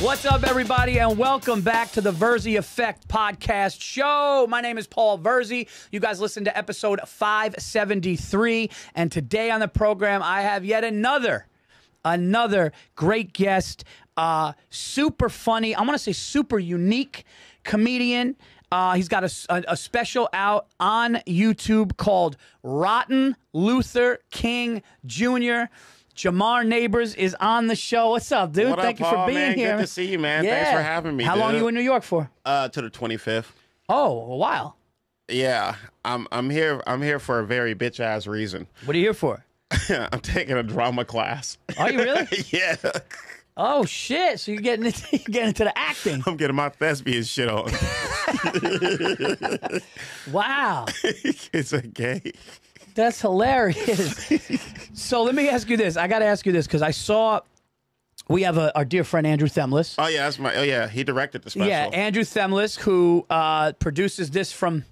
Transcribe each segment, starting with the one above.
What's up, everybody, and welcome back to the Virzi Effect podcast show. My name is Paul Virzi. You guys listen to episode 573, and today on the program, I have yet another great guest, super funny, I want to say super unique comedian. He's got a special out on YouTube called Rotten Luther King Jr. Jamar Neighbors is on the show. What's up, dude? Thank you for being here, Paul. Good to see you, man. Yeah. Thanks for having me. How long are you in New York for? To the 25th. Oh, a while. Yeah, I'm here for a very bitch ass reason. What are you here for? I'm taking a drama class. Are you really? Yeah. Oh shit! So you're getting into the acting. I'm getting my thespian shit on. Wow. It's a gay. That's hilarious. So let me ask you this. I got to ask you this because I saw we have our dear friend Andrew Themelis. Oh yeah, that's my. Oh yeah, he directed the special. Yeah, Andrew Themelis, who produces this from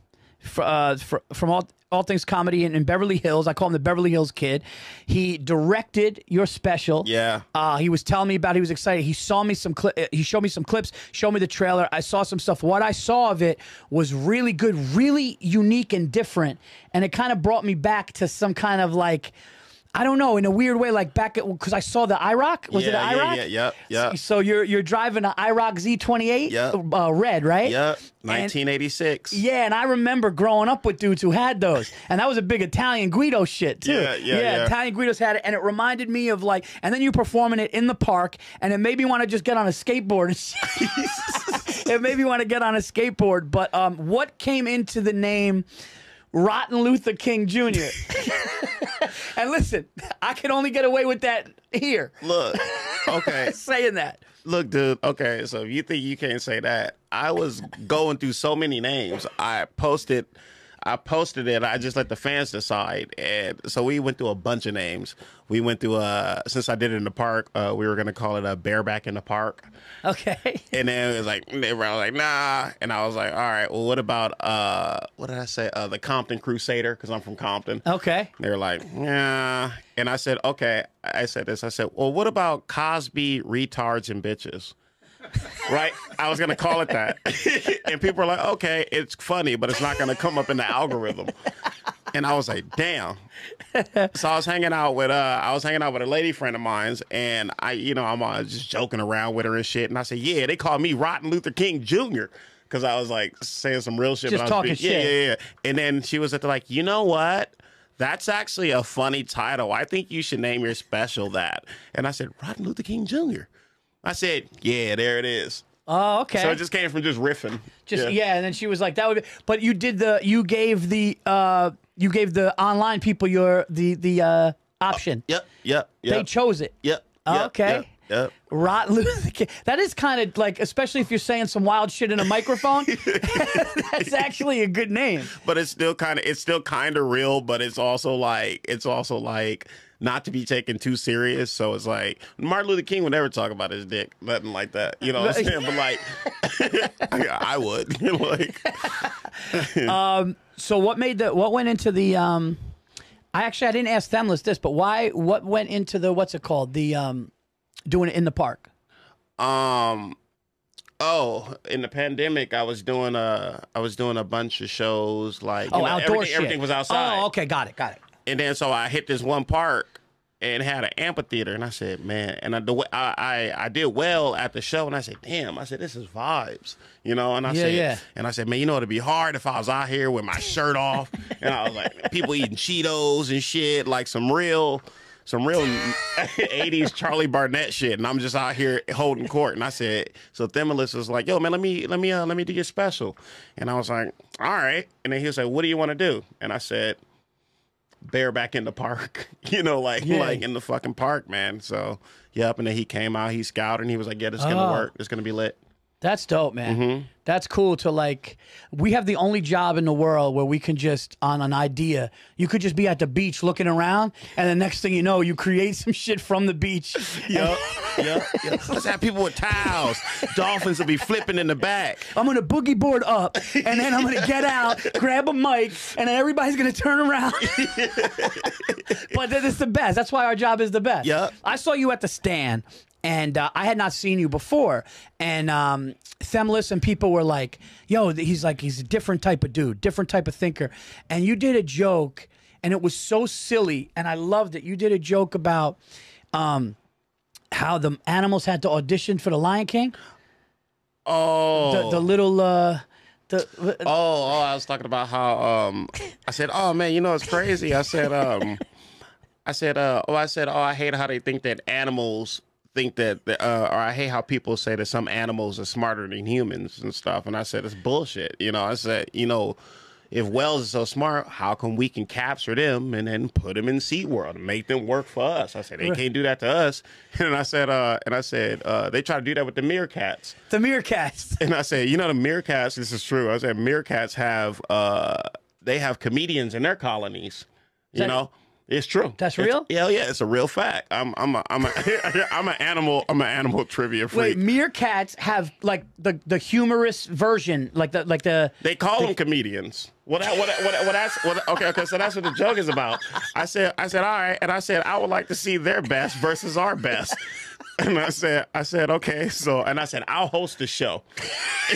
All Things Comedy in Beverly Hills. I call him the Beverly Hills Kid. He directed your special. Yeah. He was telling me about it. He was excited. He saw me some he showed me some clips, showed me the trailer. I saw some stuff. What I saw of it was really good, really unique and different. And it kind of brought me back to some kind of like, I don't know, in a weird way, like back at, because I saw the IROC. Was it the IROC? Yeah. So you're driving an IROC Z28, red, right? Yep, 1986. And, yeah, and I remember growing up with dudes who had those, and that was a big Italian Guido shit too. Yeah. Italian Guidos had it, and it reminded me of like, and then you performing it in the park, and it made me want to just get on a skateboard. It made me want to get on a skateboard. But what came into the name Rotten Luther King Jr.? And listen, I can only get away with that here. Look, okay. Saying that. Look, dude, okay, so if you think you can't say that, I was going through so many names. I posted it. I just let the fans decide. And so we went through a bunch of names. We went through, since I did it in the park, we were going to call it a Bareback in the Park. Okay. And then it was like, they were like, nah. And I was like, all right, well, what about, what did I say? The Compton Crusader, because I'm from Compton. Okay. They were like, nah. And I said, okay. I said this. I said, well, what about Cosby, Retards, and Bitches? Right? I was going to call it that. And people were like, okay, it's funny, but it's not going to come up in the algorithm. And I was like, damn. So I was hanging out with a lady friend of mine's, and I'm just joking around with her and shit. And I said, yeah, they call me Rotten Luther King Jr. Because I was like saying some real shit. Just talking shit. Yeah. And then she was at the, like, you know what? That's actually a funny title. I think you should name your special that. And I said, Rotten Luther King Jr. I said, yeah, there it is. Oh, okay. So it just came from just riffing. Yeah, and then she was like, that would be, but you did the, you gave the online people the option. Yep. They chose it. Yep. Okay. Yep. Rotten Luther King. That is kind of like, especially if you're saying some wild shit in a microphone. That's actually a good name. But it's still kind of real. But it's also like not to be taken too serious. So it's like Martin Luther King would never talk about his dick, nothing like that. You know what I'm saying? But like, I would. Like, so what went into the? I didn't ask Themelis this, but why? What went into the? What's it called? The doing it in the park? In the pandemic, I was doing a bunch of shows, like, outdoor shit. Everything was outside. Oh, okay, got it. And then so I hit this one park and had an amphitheater, and I said, man, and I did well at the show, and I said, damn, I said, this is vibes, you know, and I said, man, you know, it'd be hard if I was out here with my shirt off, and I was like, people eating Cheetos and shit, like some real 80s Charlie Barnett shit, and I'm just out here holding court. And I said, so Themelis was like, yo, man, let me do your special. And I was like, all right. And then he was like, what do you want to do? And I said, bareback in the park, you know, like in the fucking park, man. So, yep. And then he came out, he scouted, and he was like, yeah, this is going to work. It's going to be lit. That's dope, man. Mm-hmm. That's cool to, like, we have the only job in the world where we can just, on an idea, you could just be at the beach looking around, and the next thing you know, you create some shit from the beach. Yep. Let's have people with towels. Dolphins will be flipping in the back. I'm going to boogie board up, and then I'm going to get out, grab a mic, and then everybody's going to turn around. But then it's the best. That's why our job is the best. Yep. I saw you at The Stand. And I had not seen you before. And Themelis and people were like, yo, he's a different type of dude, different type of thinker. And you did a joke, and it was so silly, and I loved it. You did a joke about how the animals had to audition for the Lion King. Oh. The little... I was talking about how I said, oh, man, you know, it's crazy. I said, I hate how they think that animals... think that, or I hate how people say that some animals are smarter than humans and stuff. And I said, it's bullshit. You know, I said, you know, if whales are so smart, how come we can capture them and then put them in SeaWorld and make them work for us? I said, they can't do that to us. And I said, they try to do that with the meerkats. The meerkats. And I said, you know, the meerkats, this is true. I said, meerkats have, they have comedians in their colonies, you know. It's true. That's real? Yeah, yeah, it's a real fact. I'm an animal trivia freak. Wait, meerkats have like the humorous version, like the they call them comedians. Okay, so that's what the joke is about. I said all right, and I said I would like to see their best versus our best. And I said okay, so and I said I'll host the show.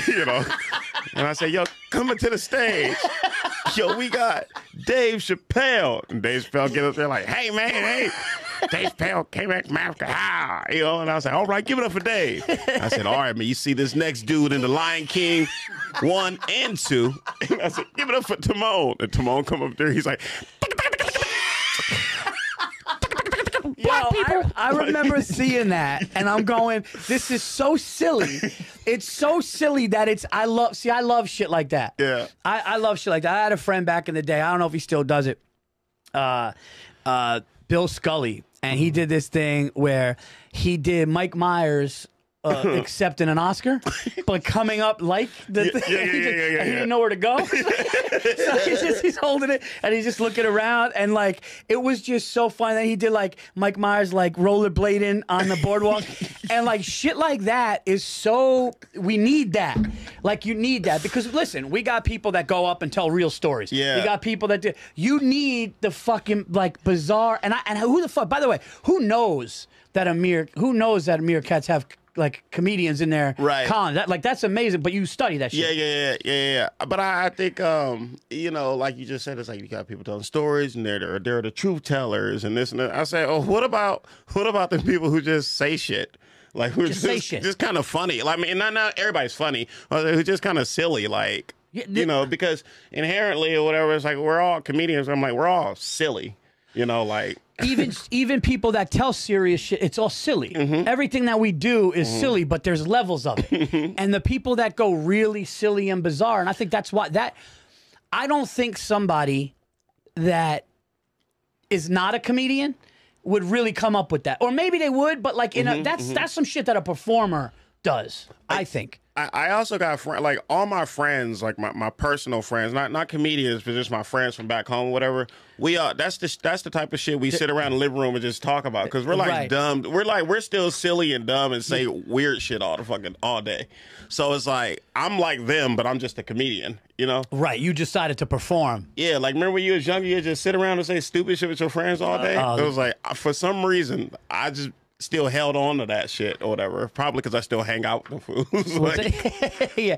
You know. And I said, yo, coming to the stage. Yo, we got Dave Chappelle. And Dave Chappelle get up there like, hey, man, hey. Dave Chappelle came back from Africa. Ah, you know, and I was like, all right, give it up for Dave. I said, all right, man, you see this next dude in The Lion King 1 and 2. And I said, give it up for Timon. And Timon come up there. He's like, black people. I remember seeing that, and I'm going, this is so silly. It's so silly that it's, I love shit like that. Yeah. I love shit like that. I had a friend back in the day, I don't know if he still does it, Bill Scully, and he did this thing where he did Mike Myers accepting an Oscar, but coming up like the thing, and he didn't know where to go. So he's holding it, and he's just looking around, and like it was just so fun that he did like Mike Myers like rollerblading on the boardwalk, and like shit like that is so we need that, like you need that because listen, we got people that go up and tell real stories. Yeah, we got people that do. You need the fucking like bizarre and who the fuck? By the way, who knows that meerkats have like comedians in there, right? That's amazing. But you study that shit. Yeah. But I think you know, like you just said, it's like you got people telling stories, and they're the truth tellers, and this and that. I say, oh, what about the people who just say shit, like who just kind of funny? Like, I mean, not everybody's funny, but who's just kind of silly, like you know, because inherently or whatever, it's like we're all comedians. I'm like, we're all silly, you know, like. Even people that tell serious shit, it's all silly. Mm-hmm. Everything that we do is silly, but there's levels of it. And the people that go really silly and bizarre, and I think that's why I don't think somebody that is not a comedian would really come up with that. Or maybe they would, but like that's some shit that a performer does, I think. I also got friends, like all my friends, like my personal friends, not comedians, but just my friends from back home, whatever. We are that's the type of shit we sit around the living room and just talk about because we're like dumb. We're still silly and dumb and say weird shit all day. So it's like I'm like them, but I'm just a comedian, you know? Right. You decided to perform. Yeah. Like remember when you was younger, you just sit around and say stupid shit with your friends all day. It was like for some reason I just. Still held on to that shit or whatever. Probably because I still hang out with the fools. Like, yeah.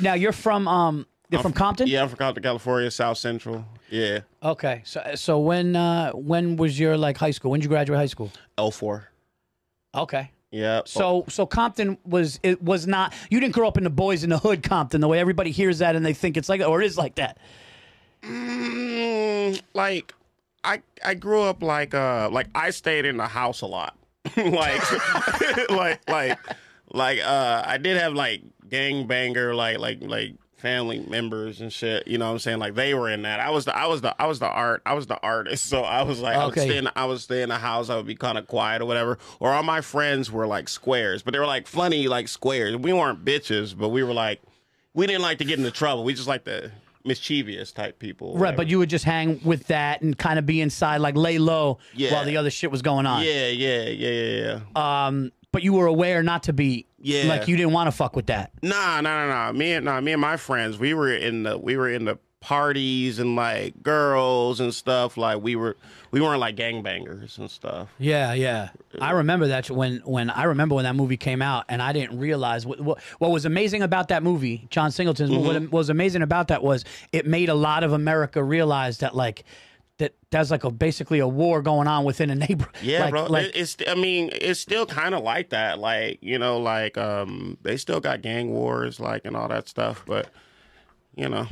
Now you're from from Compton? Yeah, I'm from Compton, California, South Central. Yeah. Okay. So when was your like high school? When did you graduate high school? '04. Okay. Yeah. So Compton was not. You didn't grow up in the boys in the hood Compton the way everybody hears that and they think it's like or it is like that. Like I grew up like I stayed in the house a lot. I did have like gangbanger like family members and shit, you know what I'm saying? Like they were in that. I was the artist. So I was like, okay. I would stay in the house, I would be kind of quiet or whatever. Or all my friends were like squares, but they were like funny like squares. We weren't bitches, but we were like we didn't like to get into trouble. We just like to mischievous type people. Right, whatever. But you would just hang with that and kind of be inside, like lay low while the other shit was going on. Yeah. But you were aware not to be, like you didn't want to fuck with that. Nah. Me and my friends, we were in the parties and like girls and stuff. Like we weren't like gangbangers and stuff. Yeah, yeah. I remember that when that movie came out, and I didn't realize what was amazing about that movie, John Singleton's movie, what was amazing about that was it made a lot of America realize that like that's like basically a war going on within a neighborhood. Yeah, like, bro. I mean, it's still kind of like that. Like, you know, like they still got gang wars, like, and all that stuff. But you know,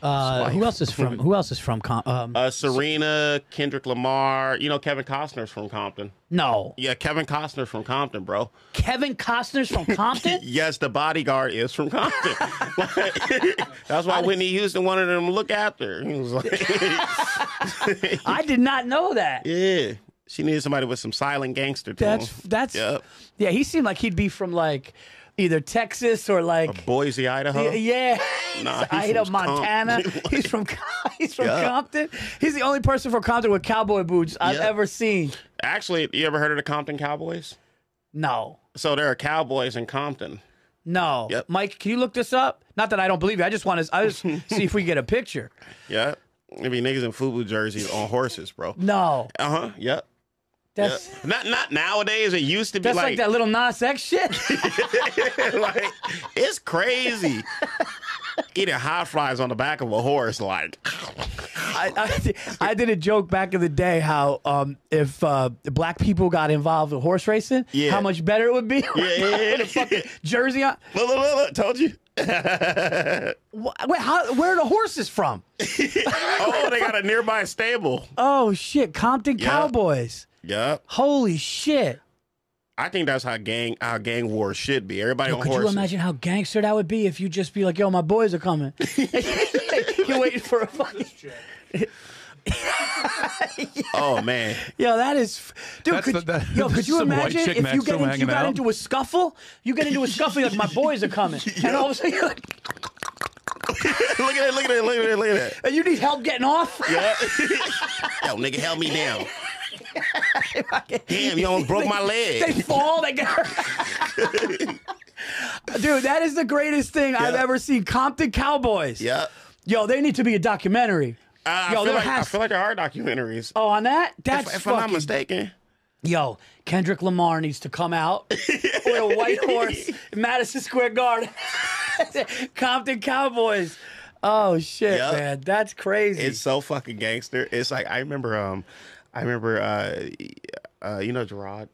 who else is from Compton? Serena, Kendrick Lamar. You know, Kevin Costner's from Compton. No. Yeah, Kevin Costner's from Compton, bro. Kevin Costner's from Compton? Yes, The Bodyguard is from Compton. That's why Whitney Houston wanted him to look after. He was like, I did not know that. Yeah. She needed somebody with some silent gangster tone. Yeah, he seemed like he'd be from like either Texas or like Boise, Idaho. Yeah. Nah, Idaho, Montana. He's from Compton. He's the only person from Compton with cowboy boots I've ever seen. Actually, you ever heard of the Compton Cowboys? No. So there are cowboys in Compton. No. Yep. Mike, can you look this up? Not that I don't believe you. I just want to see if we can get a picture. Yeah. Maybe niggas in FUBU jerseys on horses, bro. No. Uh-huh. Yep. That's not nowadays. It used to be like that little Nas X shit. Like, it's crazy. Eating hot fries on the back of a horse, like. I did a joke back in the day how if black people got involved with horse racing, how much better it would be. A fucking jersey on. Look, told you. Wait, where are the horses from? Oh, they got a nearby stable. Oh shit, Compton Cowboys. Yep. Holy shit. I think that's how gang war should be. Everybody on horses. Could you imagine how gangster that would be if you just be like, "Yo, my boys are coming." You're waiting for a fucking. Oh man, yo, that is, dude. Could you imagine if you got into a scuffle? You get into a scuffle, you're like, my boys are coming, and all of a sudden you're like, look at that, and you need help getting off. Yeah, yo, nigga, held me down. Damn, you almost broke my leg. They fall, they get hurt. Dude, that is the greatest thing I've ever seen. Compton Cowboys. Yeah, yo, they need to be a documentary. I feel like there are documentaries. Oh, on that? That's if I'm not mistaken. Yo, Kendrick Lamar needs to come out with a white horse in Madison Square Garden. Compton Cowboys. Oh, shit, man. That's crazy. It's so fucking gangster. It's like, I remember, you know, Jerrod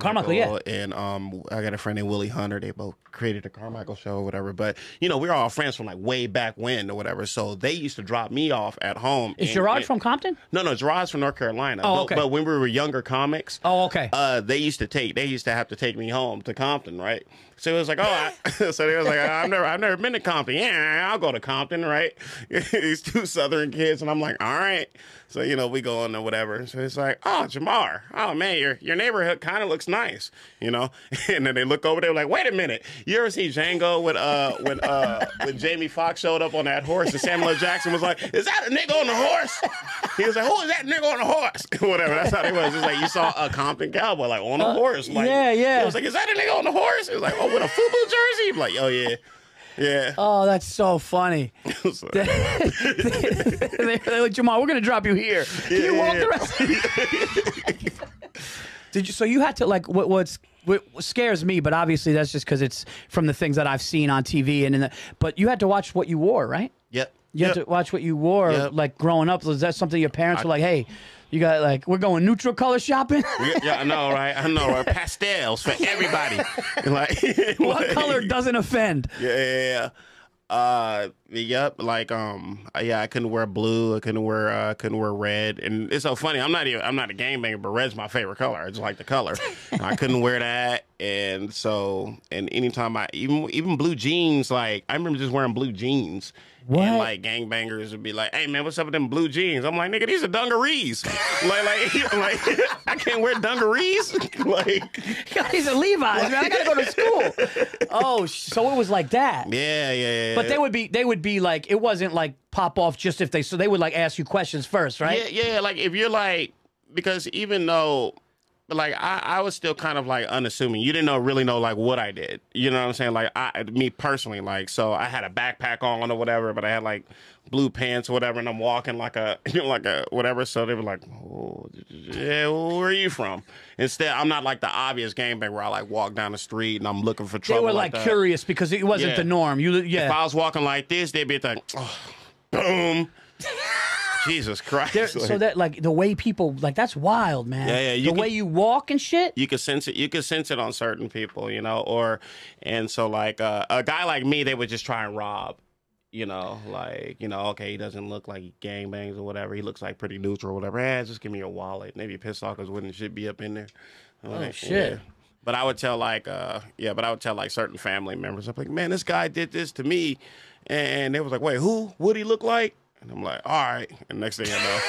Carmichael, and I got a friend named Willie Hunter. They both created the Carmichael Show or whatever. But you know, we were all friends from like way back when or whatever. So they used to drop me off at home. Is Jerrod from Compton? No, Jerrod's from North Carolina. Oh, okay. But when we were younger comics, they used to have to take me home to Compton, right? So it was like, I've never been to Compton. Yeah, I'll go to Compton, right? These two Southern kids, and I'm like, all right. So, you know, we go on or whatever. So it's like, oh, Jamar, oh man, your neighborhood kind of looks nice, you know? And then they look over there like, wait a minute. You ever see Django when Jamie Foxx showed up on that horse and Samuel L. Jackson was like, is that a nigga on the horse? He was like, who is that nigga on the horse? Whatever, that's how it was. It's like you saw a Compton cowboy like on a horse. Like, yeah. It was like, is that a nigga on the horse? It was like, oh, with a FUBU jersey? I'm like, oh yeah. Yeah. Oh, that's so funny. They're like, Jamal, we're gonna drop you here. Can you walk the rest of the Did you? So you had to like what scares me, but obviously that's just because it's from the things that I've seen on TV and in the. But you had to watch what you wore, right? Yep. You had to watch what you wore, like growing up. Was that something your parents were like, hey? You got like, we're going neutral color shopping. Yeah, I know, right? I know, right? Pastels for everybody. Like, what color doesn't offend? Yeah. Yep. Like, I couldn't wear blue. I couldn't wear red. And it's so funny. I'm not a gangbanger, but red's my favorite color. I just like the color. I couldn't wear that. And so, and anytime even blue jeans, like I remember just wearing blue jeans. What? And like gangbangers would be like, "Hey man, what's up with them blue jeans?" I'm like, "Nigga, these are dungarees." like I can't wear dungarees. Like, God, these are Levi's, man. I gotta go to school. Oh, so it was like that. Yeah. But they would be like, it wasn't like pop off just if they. So they would like ask you questions first, right? Yeah. Like if you're like, because even though But like I was still kind of like unassuming. You didn't really know like what I did. You know what I'm saying? Like me personally, like, so I had a backpack on or whatever, but I had like blue pants or whatever, and I'm walking like a, you know, like a whatever. So they were like, oh, yeah, where are you from? Instead, I'm not like the obvious gangbang where I like walk down the street and I'm looking for trouble. They were like curious because it wasn't the norm. If I was walking like this, they'd be like, oh, boom. Jesus Christ. So that like the way people like that's wild, man. Yeah, yeah. The way you walk and shit. You can sense it. You can sense it on certain people, you know, and so like a guy like me, they would just try and rob, you know, like, you know, okay, he doesn't look like he gangbangs or whatever. He looks like pretty neutral or whatever. Hey, just give me your wallet. Maybe pissed off because wouldn't shit be up in there. I'm like, shit. Yeah. But I would tell like I would tell certain family members, I'm like, man, this guy did this to me, and they was like, wait, who would he look like? And I'm like, all right. And next thing I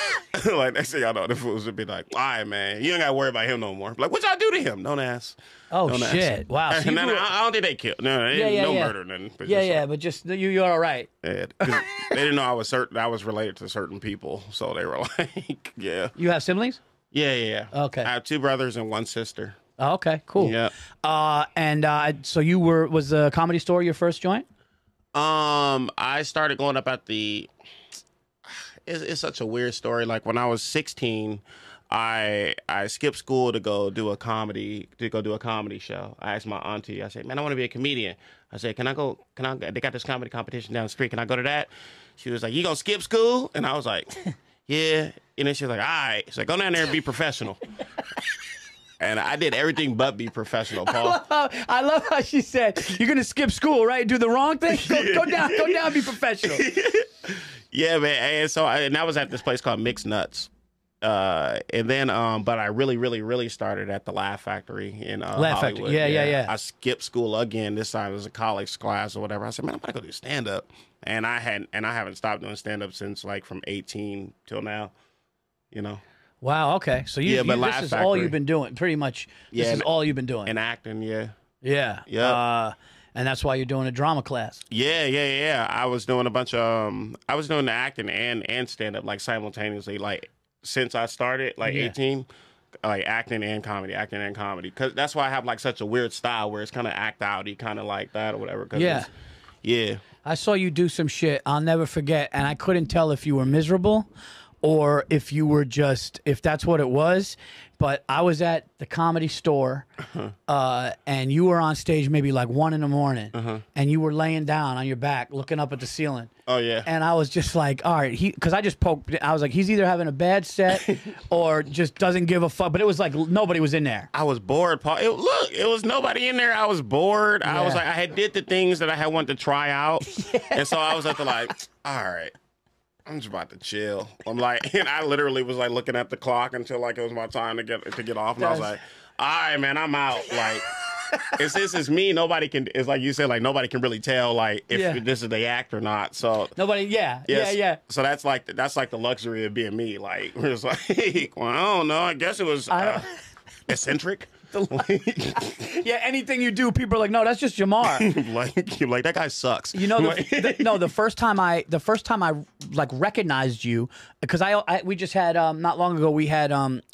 know, like next thing I know, the fools would be like, all right, man, you ain't got to worry about him no more. Like, what y'all do to him? Don't ask. Oh, don't shit. Ask. Wow. So no, I don't think they killed. No, no murder. Nothing, but yeah, yeah, like, but just, you're all right. Yeah, they didn't know I was related to certain people. So they were like, yeah. You have siblings? Yeah, yeah, yeah. Okay. I have 2 brothers and 1 sister. Oh, okay, cool. Yeah. So you were, was the Comedy Store your first joint? I started going up at the... It's such a weird story. Like when I was 16, I skipped school to go do a comedy show. I asked my auntie. I said, "Man, I want to be a comedian." I said, "Can I go? Can I? They got this comedy competition down the street. Can I go to that?" She was like, "You gonna skip school?" And I was like, "Yeah." And then she was like, "All right." She's like, "Go down there and be professional." And I did everything but be professional, Paul. I love how she said, "You're gonna skip school, right? Do the wrong thing. Go down, be professional." Yeah, man. And so I was at this place called Mixed Nuts. And then, but I really started at the Laugh Factory in Hollywood. Yeah, yeah, yeah, yeah. I skipped school again. This time it was a college class or whatever. I said, man, I'm going to go do stand up. And I haven't stopped doing stand up since like from 18 till now, you know? Wow. Okay. So this is all you've been doing pretty much. Yeah, this is all you've been doing. And acting. Yeah. Yeah. Yeah. And that's why you're doing a drama class. Yeah, yeah, yeah. I was doing a bunch of, I was doing the acting and stand-up, like, simultaneously. Like, since I started, like, 18, like, acting and comedy. Because that's why I have, like, such a weird style where it's kind of act-out-y, kind of like that or whatever. Cause yeah. Yeah. I saw you do some shit I'll never forget, and I couldn't tell if you were miserable or if you were just, if that's what it was. But I was at the Comedy Store, and you were on stage maybe like 1 in the morning, and you were laying down on your back, looking up at the ceiling. Oh yeah. And I was just like, all right, because I just poked. I was like, he's either having a bad set or just doesn't give a fuck. But it was like nobody was in there. I was bored, Paul. Look, it was nobody in there. I was bored. Yeah. I was like, I had did the things that I had wanted to try out, and so I was at the like, all right. I'm just about to chill. I'm like, and I literally was like looking at the clock until like it was my time to get off, and I was like, all right, man, I'm out. Like, if this is me, nobody can. It's like you said, like nobody can really tell like if this is the act or not. So nobody, So that's like the luxury of being me. Like we're just like, well, I don't know. I guess it was eccentric. Yeah, anything you do, people are like, no, that's just Jamar. Like, you're like, that guy sucks. You know, the first time I like recognized you, because we just had not long ago we had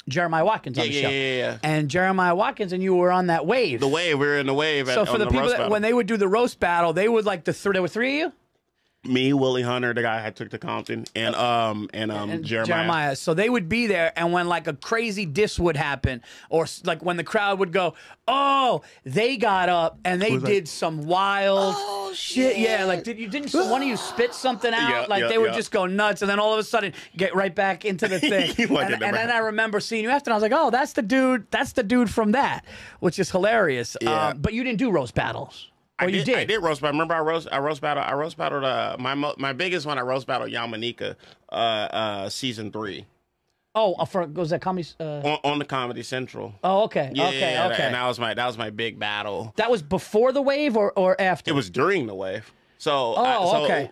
Jeremiah Watkins on the show. Yeah. And Jeremiah Watkins and you were on that wave. The wave, we were in the wave. So for the people that, when they would do the roast battle, they would like there were 3 of you. Me, Willie Hunter, the guy I took to Compton, and Jeremiah. So they would be there, and when like a crazy diss would happen, or like when the crowd would go, "Oh, they got up and they did some wild shit." Yeah, like didn't one of you spit something out? They would just go nuts, and then all of a sudden get right back into the thing. and then I remember seeing you after, and I was like, "Oh, that's the dude. That's the dude from that," which is hilarious. Yeah. But you didn't do roast battles. I did roast battle. Remember, I roast battled my biggest one. I roast battled Yamanika, season 3. Oh, was that comedy? On the Comedy Central. Oh, okay, yeah, okay. And that was my big battle. That was before the wave or after? It was during the wave. So, okay.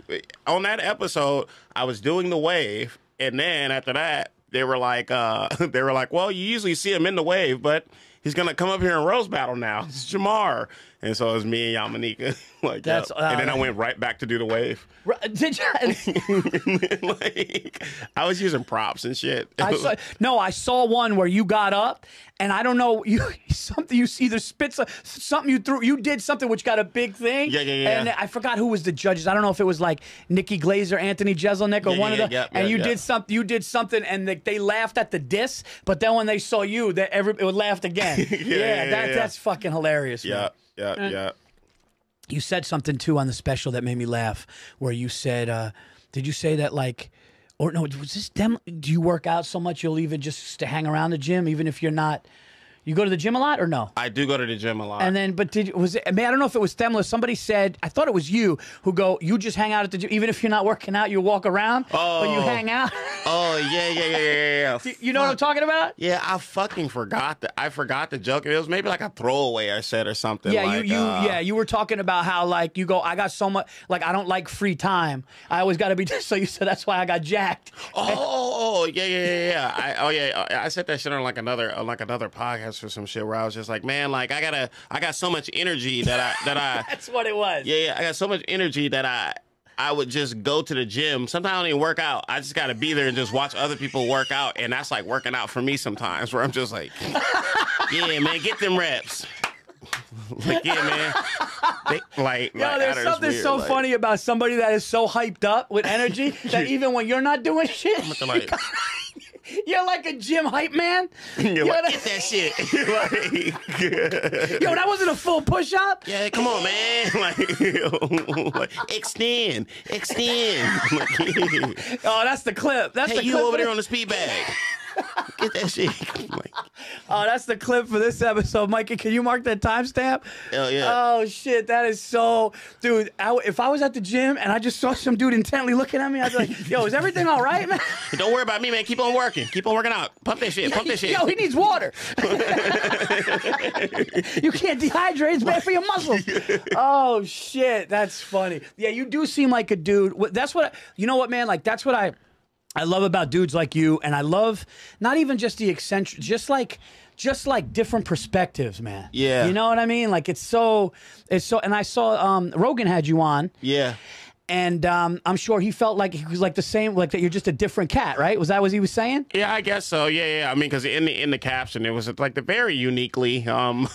On that episode, I was doing the wave, and then after that, they were like, well, you usually see him in the wave, but he's gonna come up here and roast battle now. It's Jamar, and so it was me and Yamanika. Like that's, and then I went right back to do the wave. Did you? Like I was using props and shit. I saw one where you got up, and I don't know something you either spit something you threw. You did something which got a big thing. Yeah. And I forgot who was the judges. I don't know if it was like Nikki Glaser, Anthony Jeselnik, or one of them. And you did something. You did something, and they laughed at the diss. But then when they saw you, that everybody laughed again. That's fucking hilarious. Yeah. You said something too on the special that made me laugh. Where you said, "Did you say that like, or no? Was this them? Do you work out so much you'll even just to hang around the gym, even if you're not? You go to the gym a lot or no? I do go to the gym a lot. And then, but I don't know if it was Themelis. Somebody said, I thought it was you who go, you just hang out at the gym, even if you're not working out, you walk around. Oh, but you hang out. Oh yeah. You know what I'm talking about? Yeah, I fucking forgot that. I forgot the joke. It was maybe like a throwaway I said or something. Yeah, like, you were talking about how like you go, I got so much, like I don't like free time. I always got to be. So you said that's why I got jacked. Oh yeah. I said that shit on like another podcast. For some shit where I was just like, man, like I got so much energy that I that's what it was. Yeah, I got so much energy that I would just go to the gym. Sometimes I don't even work out. I just gotta be there and just watch other people work out, and that's like working out for me sometimes, where I'm just like, yeah, man, get them reps. Like, yeah, man. There's something so funny about somebody that is so hyped up with energy that even when you're not doing shit, you're like a gym hype man. You're like, get that shit. Like, yo, that wasn't a full push-up. Yeah, come on, man. Like extend. Like, yeah. Oh, that's the clip. That's the clip. You over there on the speed bag. Get that shit. Like, oh, that's the clip for this episode. Mikey, can you mark that timestamp? Oh, yeah. Oh, shit. That is so... Dude, if I was at the gym and I just saw some dude intently looking at me, I'd be like, yo, is everything all right, man? Don't worry about me, man. Keep on working. Keep on working out. Pump that shit. Pump that shit. Yo, he needs water. You can't dehydrate. It's bad for your muscles. Oh, shit. That's funny. Yeah, you do seem like a dude. That's what... You know what, man? Like, that's what I love about dudes like you, and I love not even just the eccentric, just like different perspectives, man. Yeah. You know what I mean? Like it's so, and I saw, Rogan had you on. Yeah. And I'm sure he felt like he was like the same, like that you're just a different cat, right? Was that what he was saying? Yeah, I guess so. Yeah. I mean, because in the caption, it was like the very uniquely funny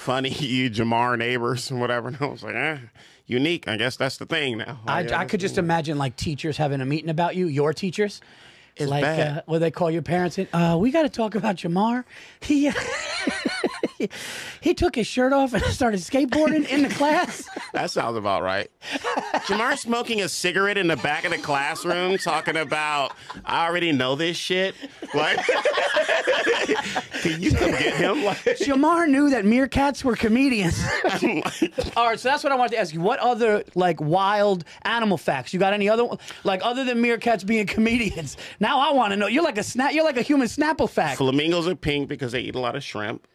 Jamar Neighbors and whatever. And I was like, eh. Unique, I guess that's the thing now. I could just imagine like teachers having a meeting about you, your teachers. It's like bad. Where they call your parents in, we got to talk about Jamar. He took his shirt off and started skateboarding in the class. That sounds about right. Jamar smoking a cigarette in the back of the classroom, talking about, I already know this shit. Like, can you come get him? Like, Jamar knew that meerkats were comedians. All right, so that's what I wanted to ask you. What other, like, wild animal facts? You got any other, like, other than meerkats being comedians? Now I want to know. You're like a human Snapple fact. Flamingos are pink because they eat a lot of shrimp.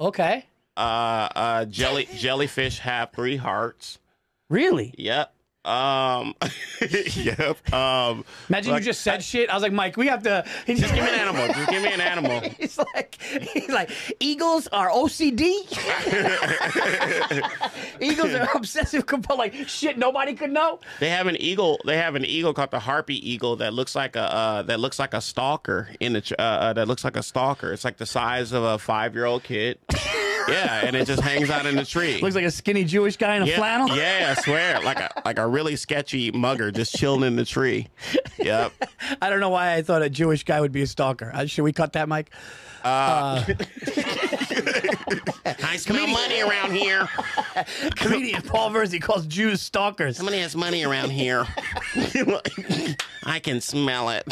Okay. Jellyfish have 3 hearts. Really? Yep. Yep. Imagine like, you just said shit. I was like, Mike, we have to. Just give me an animal. Just give me an animal. He's like, eagles are OCD. Eagles are obsessive compulsive. Like shit, nobody could know. They have an eagle. They have an eagle called the harpy eagle that looks like a stalker in the that looks like a stalker. It's like the size of a 5-year-old kid. Yeah, and it just hangs out in the tree. Looks like a skinny Jewish guy in a flannel. Yeah, I swear, like a really sketchy mugger just chilling in the tree. Yep. I don't know why I thought a Jewish guy would be a stalker. Should we cut that, Mike? I smell money around here. Comedian Paul Virzi calls Jews stalkers. Somebody has money around here. I can smell it.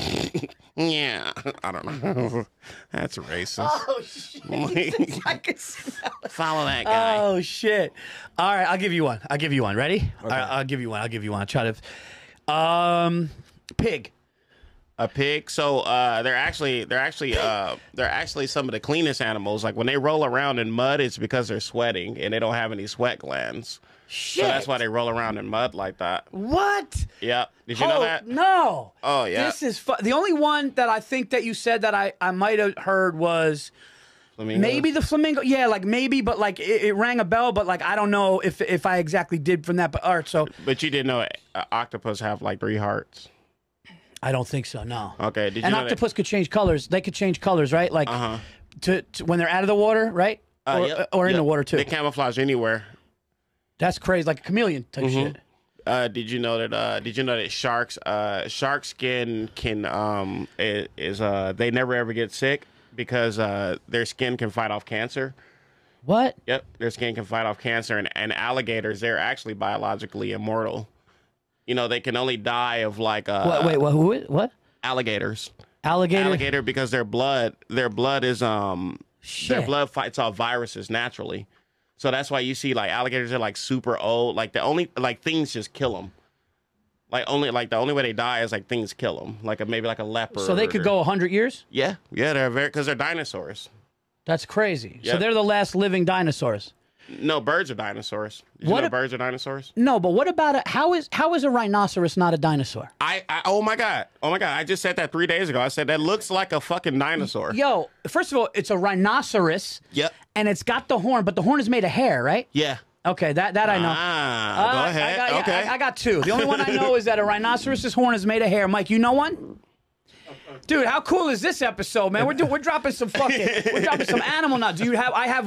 Yeah. I don't know. That's racist. Oh, shit. I can smell it. Follow that guy. Oh, shit. All right. I'll give you one. Ready? Okay. All right, I'll give you one. I'll try to... Pig. A pig. So they're actually some of the cleanest animals. Like when they roll around in mud, it's because they're sweating and they don't have any sweat glands. Shit. So that's why they roll around in mud like that. What? Yeah. Did you know that? No. Oh yeah. This is the only one that I think that you said that I might have heard was Flamingos? Maybe the flamingo. Yeah, like maybe, but like it rang a bell, but like I don't know if I exactly did from that. But all right, so. But you didn't know octopus have like 3 hearts. I don't think so. No. Okay. Did you know octopus could change colors? They could change colors, right? Like to when they're out of the water, right? Or in the water too. They camouflage anywhere. That's crazy, like a chameleon type shit. Did you know that? Did you know that sharks? Shark skin can they never ever get sick because their skin can fight off cancer. What? Yep, their skin can fight off cancer, and alligators, they're actually biologically immortal. You know, they can only die of like what? Alligators. Alligator because their blood is shit. Their blood fights off viruses naturally. So that's why you see like alligators are like super old. Like the only like things just kill them. Like the only way they die is like things kill them. Like maybe like a leopard. So they could go 100 years. Yeah, yeah, because they're dinosaurs. That's crazy. Yep. So they're the last living dinosaurs. No, birds are dinosaurs. Birds are dinosaurs? No, but what about how is a rhinoceros not a dinosaur? Oh my god! I just said that 3 days ago. I said that looks like a fucking dinosaur. Yo, first of all, it's a rhinoceros. Yep. And it's got the horn, but the horn is made of hair, right? Yeah. Okay, that I know. Go ahead. I got two. The only one I know is that a rhinoceros's horn is made of hair. Mike, you know one? Dude, how cool is this episode, man? We're dropping some fucking animal now. Do you have? I have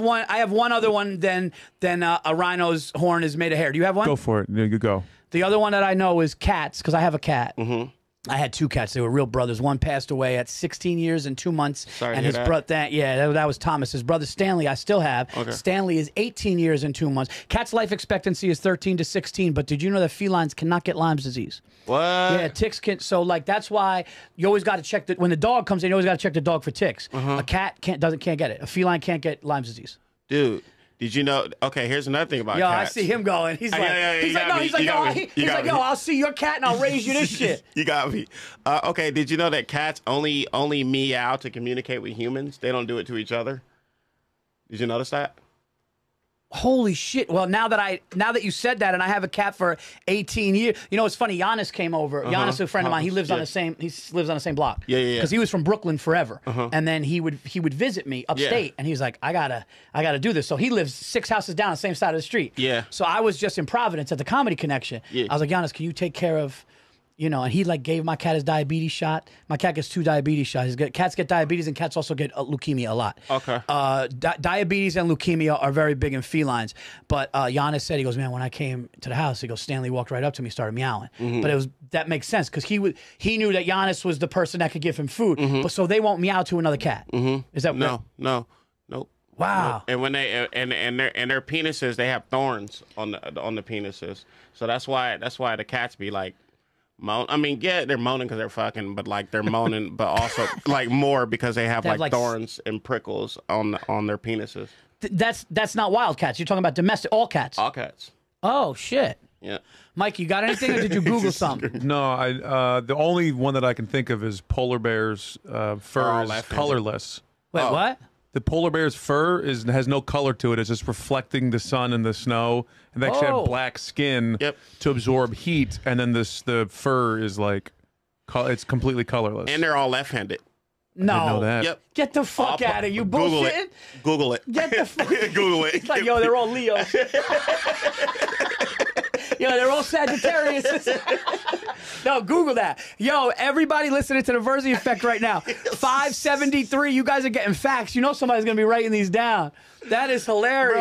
one other one than a rhino's horn is made of hair. Do you have one? Go for it. You go. The other one that I know is cats because I have a cat. Mm-hmm. I had 2 cats. They were real brothers. One passed away at 16 years and 2 months. Sorry and his brother, that was Thomas. His brother Stanley, I still have. Okay. Stanley is 18 years and 2 months. Cat's life expectancy is 13 to 16. But did you know that felines cannot get Lyme's disease? What? Yeah, ticks can. So like that's why you always got to check that when the dog comes in. You always got to check the dog for ticks. A cat can't get it. A feline can't get Lyme's disease. Dude. Did you know? Okay, here's another thing about cats. I see him going. He's like, yo, I'll see your cat and I'll raise you this shit. You got me. Okay, did you know that cats only meow to communicate with humans? They don't do it to each other. Did you notice that? Holy shit. Well, now that you said that, and I have a cat for 18 years. You know, it's funny. Giannis came over. Giannis, a friend of mine, he lives on the same block. Yeah, yeah. Because he was from Brooklyn forever. And then he would visit me upstate and he's like, I gotta do this. So he lives 6 houses down on the same side of the street. Yeah. So I was just in Providence at the Comedy Connection. Yeah. I was like, Giannis, can you take care of and he like gave my cat his diabetes shot. My cat gets 2 diabetes shots. Cats get diabetes, and cats also get leukemia a lot. Okay. Diabetes and leukemia are very big in felines. But Giannis said, he goes, man, when I came to the house, he goes, Stanley walked right up to me, started meowing. But that makes sense because he knew that Giannis was the person that could give him food. But so they won't meow to another cat. Is that no? Wow. And when they and their penises, they have thorns on the penises. So that's why the cats be like. Moan. I mean, yeah, they're moaning because they're fucking, but like they're moaning, but also like more because they have like thorns and prickles on their penises. That's not wild cats. You're talking about domestic, all cats. All cats. Oh shit. Yeah. Mike, you got anything, or did you Google something? No, the only one that I can think of is polar bears' fur is colorless. Wait, what? The polar bear's fur has no color to it. It's just reflecting the sun and the snow. And they actually have black skin to absorb heat. And then the fur is like, it's completely colorless. And they're all left-handed. No. I didn't know that. Yep. Get the fuck out of you, bullshit. Google it. Get the fuck. Google it. It's like, yo, they're all Leos. Yo, they're all Sagittarius. No, Google that. Yo, everybody listening to the Virzi Effect right now. 573. You guys are getting facts. You know somebody's gonna be writing these down. That is hilarious.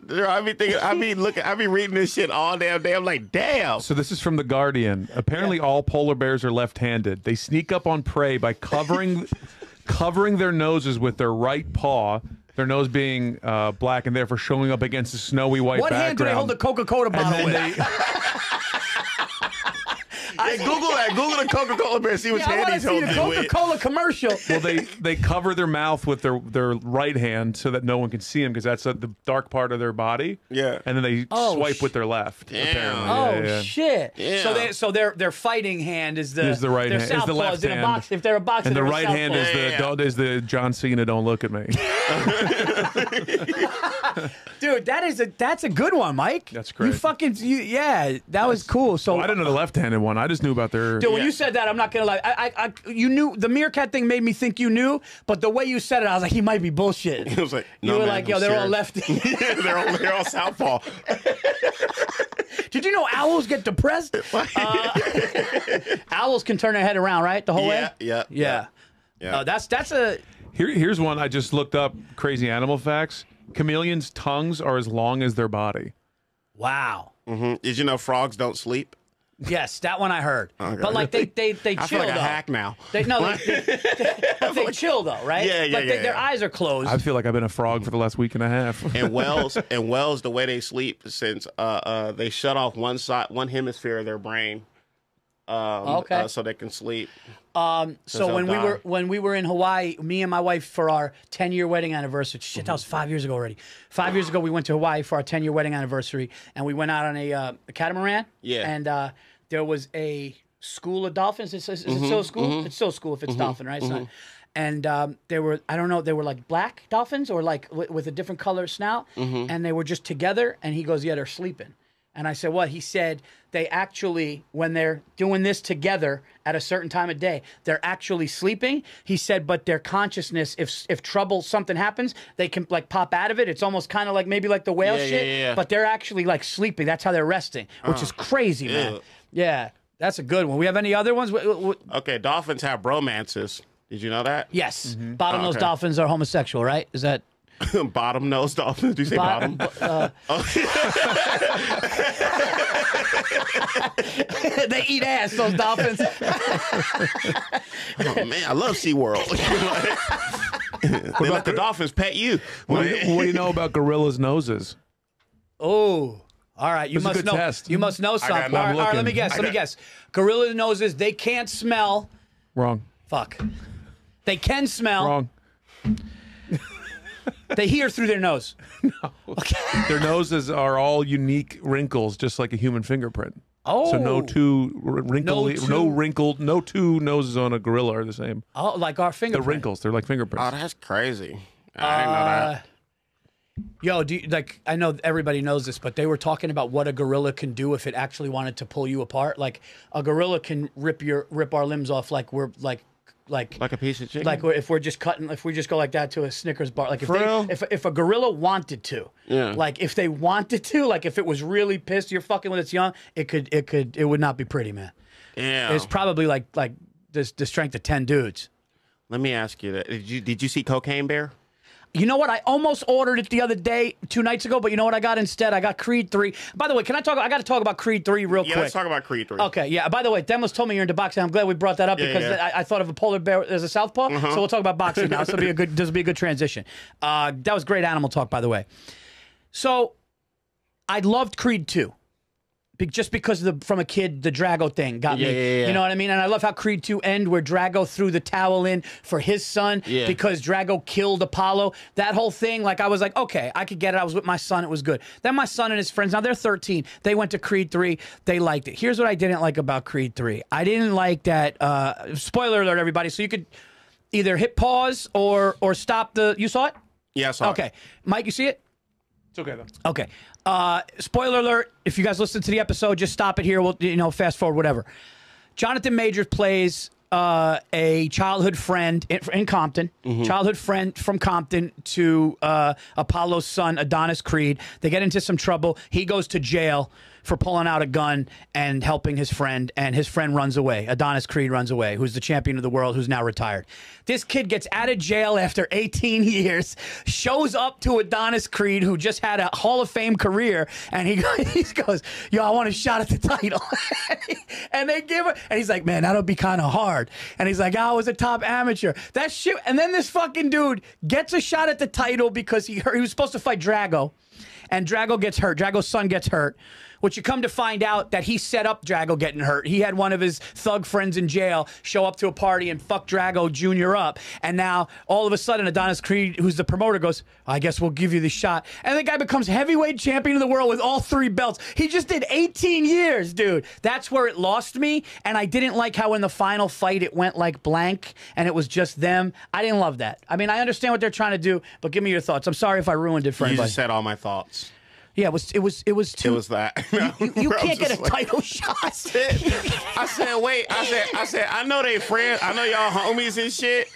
Bro, I be thinking, I be reading this shit all damn day. I'm like, damn. So this is from The Guardian. Apparently, all polar bears are left-handed. They sneak up on prey by covering their noses with their right paw. Their nose being black and therefore showing up against a snowy white background. What hand do they hold the Coca-Cola bottle with? Hey, Google that. Google the Coca-Cola bear. See which hand he's holding. I want to see the Coca-Cola commercial. Well, they cover their mouth with their right hand so that no one can see them because that's the dark part of their body. Yeah. And then they swipe with their left. Damn. Apparently. Oh shit. Yeah. So their fighting hand is the right hand. Is the left hand. If they're a boxer, and the right hand is the John Cena. Don't look at me. Dude, that's a good one, Mike. That's great. You fucking yeah. That was cool. So I didn't know the left-handed one. I just just knew about their... Dude, when you said that, I'm not going to lie. You knew... The meerkat thing made me think you knew, but the way you said it, I was like, he might be bullshit. I was like, no, you were like, yo, they're all lefty. Yeah, they're all southpaw. Did you know owls get depressed? Owls can turn their head around, right? The whole way? Yeah. That's a... Here's one I just looked up, crazy animal facts. Chameleons' tongues are as long as their body. Wow. Mm-hmm. Did you know frogs don't sleep? Yes, that one I heard. Okay. But like they chill though. I feel like a hack now. They chill though, right? Yeah. Their eyes are closed. I feel like I've been a frog for the last week and a half. And whales, the way they sleep, since they shut off one hemisphere of their brain, so they can sleep. So when we were in Hawaii, me and my wife, for our 10-year wedding anniversary, shit, that was 5 years ago already. 5 years ago, we went to Hawaii for our 10-year wedding anniversary, and we went out on a catamaran. Yeah. And there was a school of dolphins. Is it still a school? Mm-hmm. It's still a school if it's dolphin, right? Mm-hmm. And they were like black dolphins or like with a different color snout, and they were just together. And he goes, yeah, they're sleeping. And I said, what? He said, they actually, when they're doing this together at a certain time of day, they're actually sleeping. He said, but their consciousness, if trouble, something happens, they can like pop out of it. It's almost kind of like maybe like the whale shit, but they're actually like sleeping. That's how they're resting, which is crazy, man. Yeah, that's a good one. We have any other ones? Okay, dolphins have bromances. Did you know that? Yes. Bottlenose dolphins are homosexual, right? Is that... Bottom nose dolphins. Do you say bottom? They eat ass, those dolphins. Oh man, I love SeaWorld. They let the dolphins pet you. What do you know about gorillas' noses? Oh, all right. You must know. Test. You must know something. All right, let me guess. Gorilla noses. They can't smell. Wrong. Fuck. They can smell. Wrong. They hear through their nose. No. Okay. Their noses are all unique wrinkles, just like a human fingerprint. Oh. So no two noses on a gorilla are the same. Oh, like our fingerprint. The wrinkles, they're like fingerprints. Oh, that's crazy. I didn't know that. Yo, I know everybody knows this, but they were talking about what a gorilla can do if it actually wanted to pull you apart. Like a gorilla can rip our limbs off, like we're like a piece of chicken. Like if we're just cutting, if we just go like that to a Snickers bar, like if a gorilla wanted to, like if they wanted to, like if it was really pissed, you're fucking with its young, it would not be pretty, man. Yeah, it's probably like the strength of 10 dudes. Let me ask you that: did you see Cocaine Bear? You know what? I almost ordered it the other day, 2 nights ago, but you know what I got instead? I got Creed 3. By the way, I got to talk about Creed 3 real quick. Yeah, let's talk about Creed 3. Okay, yeah. By the way, Themelis told me you're into boxing. I'm glad we brought that up because I thought of a polar bear as a southpaw, so we'll talk about boxing now. This will be a good transition. That was great animal talk, by the way. So, I loved Creed 2. Just because from a kid, the Drago thing got me. You know what I mean? And I love how Creed 2 end where Drago threw the towel in for his son because Drago killed Apollo. That whole thing, like, I was like, okay, I could get it. I was with my son. It was good. Then my son and his friends, now they're 13. They went to Creed 3. They liked it. Here's what I didn't like about Creed 3. I didn't like that. Spoiler alert, everybody. So you could either hit pause or stop the... You saw it? Yeah, I saw it. Okay. Mike, you see it? It's okay, though. Okay. Spoiler alert, if you guys listen to the episode, just stop it here. We'll, fast forward, whatever. Jonathan Majors plays a childhood friend in Compton. Childhood friend from Compton to Apollo's son, Adonis Creed. They get into some trouble. He goes to jail for pulling out a gun and helping his friend, and his friend runs away. Adonis Creed runs away, who's the champion of the world, who's now retired. This kid gets out of jail after 18 years, shows up to Adonis Creed, who just had a Hall of Fame career, and he goes, yo, I want a shot at the title. And they give it, and he's like, man, that'll be kind of hard. And he's like, I was a top amateur. That shit, and then this fucking dude gets a shot at the title because he was supposed to fight Drago, and Drago gets hurt. Drago's son gets hurt. Which you come to find out that he set up Drago getting hurt. He had one of his thug friends in jail show up to a party and fuck Drago Jr. up. And now, all of a sudden, Adonis Creed, who's the promoter, goes, I guess we'll give you the shot. And the guy becomes heavyweight champion of the world with all 3 belts. He just did 18 years, dude. That's where it lost me. And I didn't like how in the final fight it went like blank and it was just them. I didn't love that. I mean, I understand what they're trying to do, but give me your thoughts. I'm sorry if I ruined it for anybody. You just said all my thoughts. Yeah, it was too. It was that. You can't get a title shot. I said, wait. I said, I know they friends. I know y'all homies and shit.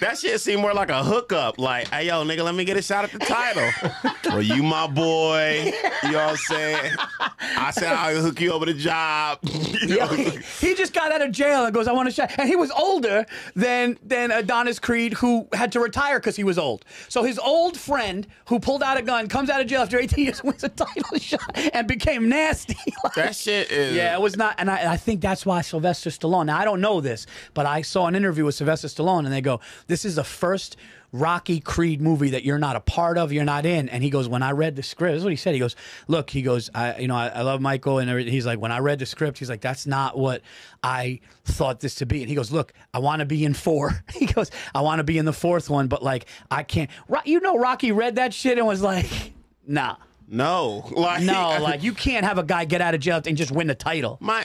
That shit seemed more like a hookup. Like, hey, yo, nigga, let me get a shot at the title. Or you my boy. You know what I'm saying? I said, I'll hook you up with a job. He just got out of jail and goes, I want a shot. And he was older than Adonis Creed, who had to retire because he was old. So his old friend, who pulled out a gun, comes out of jail after 18 years, wins a title shot, and became nasty. Like, that shit is... Yeah, it was not... And I think that's why Sylvester Stallone... Now, I don't know this, but I saw an interview with Sylvester Stallone, and they go... This is the first Rocky Creed movie that you're not a part of, you're not in. And he goes, when I read the script, this is what he said. He goes, look, he goes, I love Michael and everything. He's like, when I read the script, he's like, that's not what I thought this to be. And he goes, look, I want to be in 4. He goes, I want to be in the 4th one, but like, I can't. You know, Rocky read that shit and was like, nah. No, like no, like you can't have a guy get out of jail and just win the title. My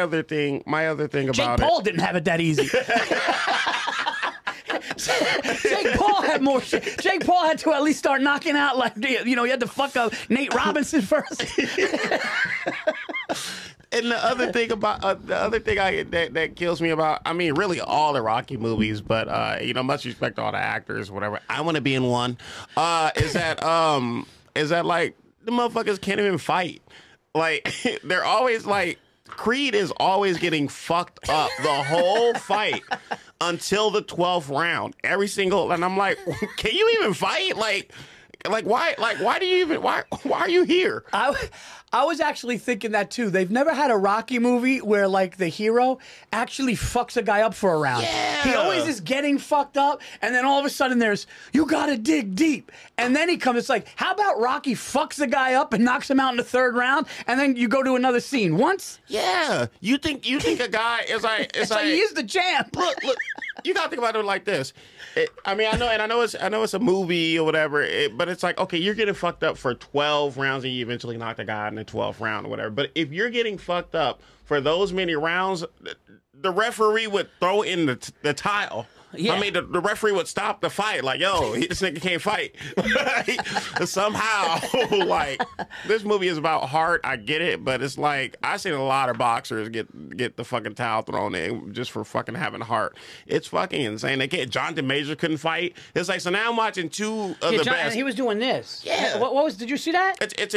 other thing about Jake Paul didn't have it that easy. Jake Paul had more shit. Jake Paul had to at least start knocking out, like, you know, he had to fuck up Nate Robinson first. And the other thing about that kills me about, I mean, really all the Rocky movies, but you know, much respect to all the actors, whatever. I want to be in one. Is that like the motherfuckers can't even fight? Like, they're always like, Creed is always getting fucked up the whole fight. Until the 12th round, every single, and I'm like, can you even fight? Like why? Like, why do you even? Why are you here? I was actually thinking that too. They've never had a Rocky movie where like the hero actually fucks a guy up for a round. Yeah. He always is getting fucked up, and then all of a sudden there's, you gotta dig deep, and then he comes. It's like, how about Rocky fucks the guy up and knocks him out in the 3rd round, and then you go to another scene once? Yeah. You think a guy is like, it's like he is the champ. Look. You gotta think about it like this. I know it's a movie or whatever, but it's like, okay, you're getting fucked up for 12 rounds and you eventually knock the guy out in the 12th round or whatever. But if you're getting fucked up for those many rounds, the referee would throw in the towel. Yeah. I mean, the referee would stop the fight. Like, yo, this nigga can't fight. Somehow, like, this movie is about heart. I get it, but it's like, I've seen a lot of boxers get the fucking towel thrown in just for fucking having heart. It's fucking insane. They can't. Jonathan Majors couldn't fight. It's like, so now I'm watching two of the best. He was doing this. Yeah. What was? Did you see that? It's